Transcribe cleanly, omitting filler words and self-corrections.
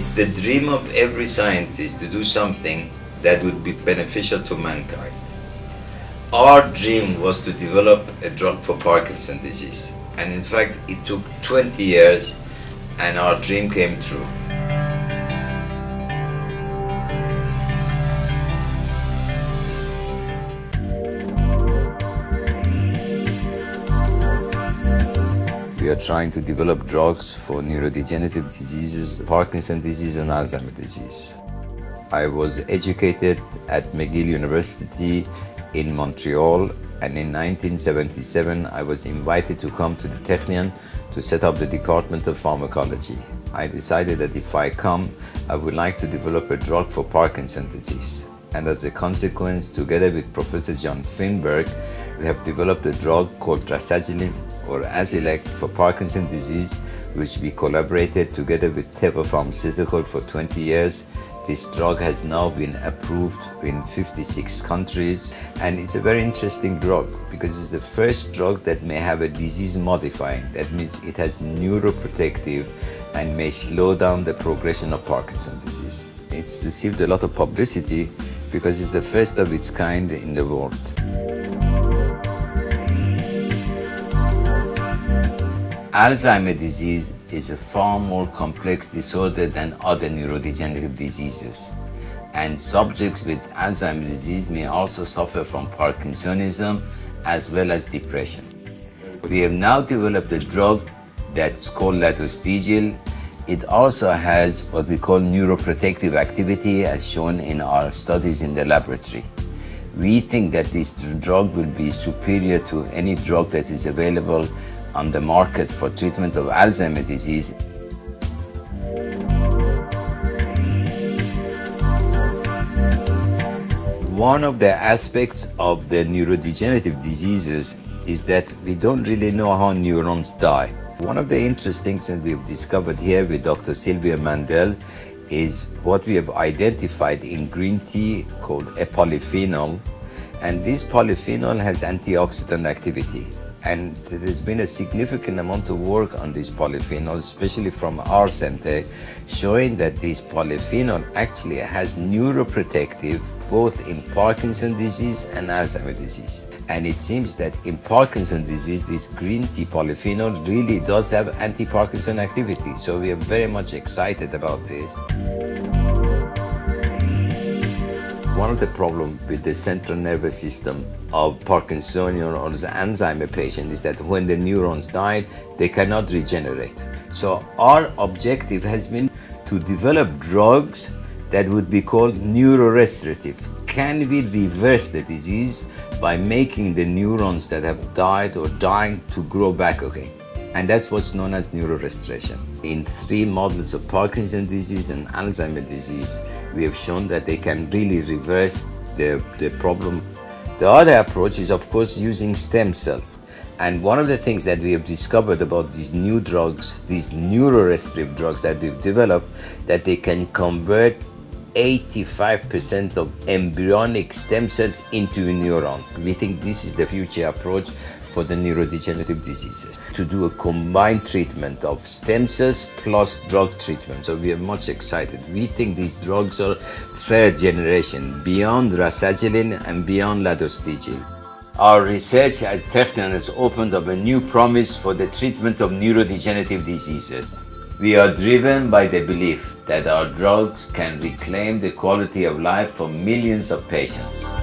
It's the dream of every scientist to do something that would be beneficial to mankind. Our dream was to develop a drug for Parkinson's disease, and in fact it took 20 years and our dream came true. We are trying to develop drugs for neurodegenerative diseases, Parkinson's disease and Alzheimer's disease. I was educated at McGill University in Montreal, and in 1977 I was invited to come to the Technion to set up the Department of Pharmacology. I decided that if I come, I would like to develop a drug for Parkinson's disease. And as a consequence, together with Professor John Finberg, we have developed a drug called rasagiline or Azilect for Parkinson's disease, which we collaborated together with Teva Pharmaceutical for 20 years. This drug has now been approved in 56 countries, and it's a very interesting drug because it's the first drug that may have a disease modifying. That means it has neuroprotective and may slow down the progression of Parkinson's disease. It's received a lot of publicity because it's the first of its kind in the world. Alzheimer's disease is a far more complex disorder than other neurodegenerative diseases, and subjects with Alzheimer's disease may also suffer from Parkinsonism as well as depression. We have now developed a drug that's called Ladostigil. It also has what we call neuroprotective activity, as shown in our studies in the laboratory. We think that this drug will be superior to any drug that is available on the market for treatment of Alzheimer's disease. One of the aspects of the neurodegenerative diseases is that we don't really know how neurons die. One of the interesting things we've discovered here with Dr. Sylvia Mandel is what we have identified in green tea called a polyphenol, and this polyphenol has antioxidant activity. And there's been a significant amount of work on this polyphenol, especially from our center, showing that this polyphenol actually has neuroprotective both in Parkinson's disease and Alzheimer's disease. And it seems that in Parkinson's disease, this green tea polyphenol really does have anti-Parkinson activity. So we are very much excited about this. One of the problems with the central nervous system of Parkinsonian or Alzheimer's patient is that when the neurons die, they cannot regenerate. So our objective has been to develop drugs that would be called neurorestorative. Can we reverse the disease by making the neurons that have died or dying to grow back again? And that's what's known as neurorestoration. In three models of Parkinson's disease and Alzheimer's disease, we have shown that they can really reverse the problem. The other approach is, of course, using stem cells. And one of the things that we have discovered about these new drugs, these neurorestorative drugs that we've developed, that they can convert 85% of embryonic stem cells into neurons. We think this is the future approach for the neurodegenerative diseases, to do a combined treatment of stem cells plus drug treatment. So we are much excited. We think these drugs are third generation, beyond rasagiline and beyond Ladostigil. Our research at Technion has opened up a new promise for the treatment of neurodegenerative diseases. We are driven by the belief that our drugs can reclaim the quality of life for millions of patients.